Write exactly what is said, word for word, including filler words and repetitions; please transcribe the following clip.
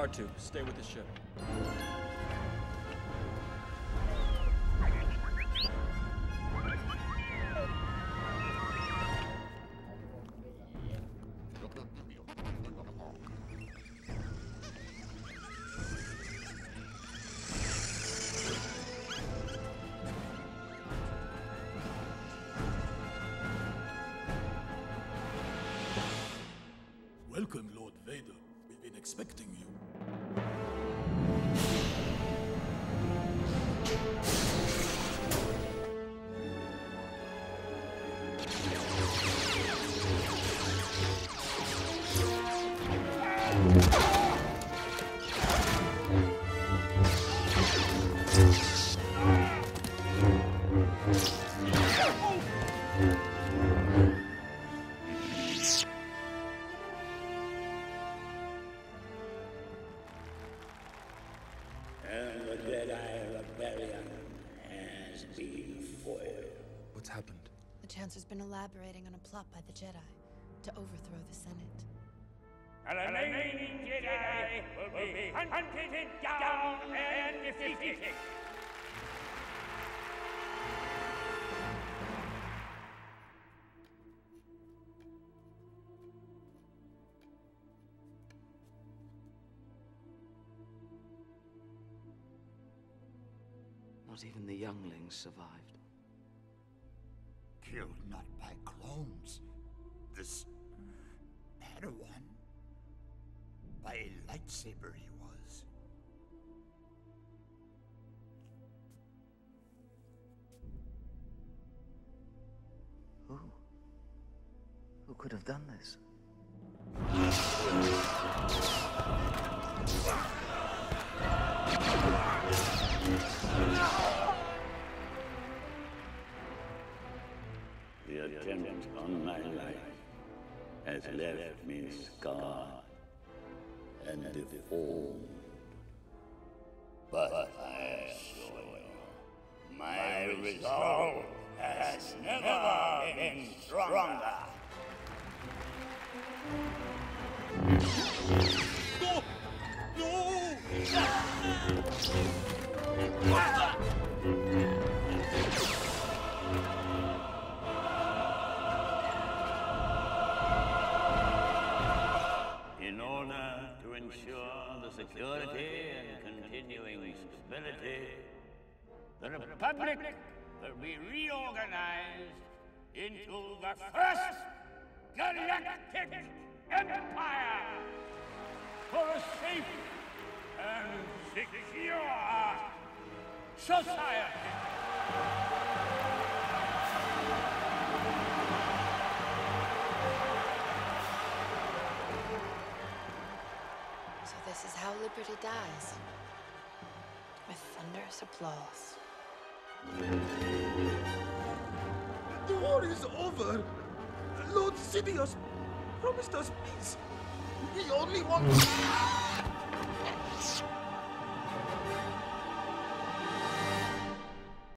R two, stay with the ship. Welcome, Lord Vader. We've been expecting you. What's happened? The Chancellor's been elaborating on a plot by the Jedi to overthrow the Senate. And the remaining Jedi will be hunted down and defeated. Not even the younglings survived. Killed not by clones, this Padawan, by a lightsaber he was. Who? Who could have done this? The attempt on my life has left me scarred and deformed, but I swear, my resolve has never been stronger. No! No! Ah! Security and continuing stability, the Republic will be reorganized into the first Galactic Empire for a safe and secure society. This is how liberty dies, with thunderous applause. The war is over. Lord Sidious promised us peace. He only wants...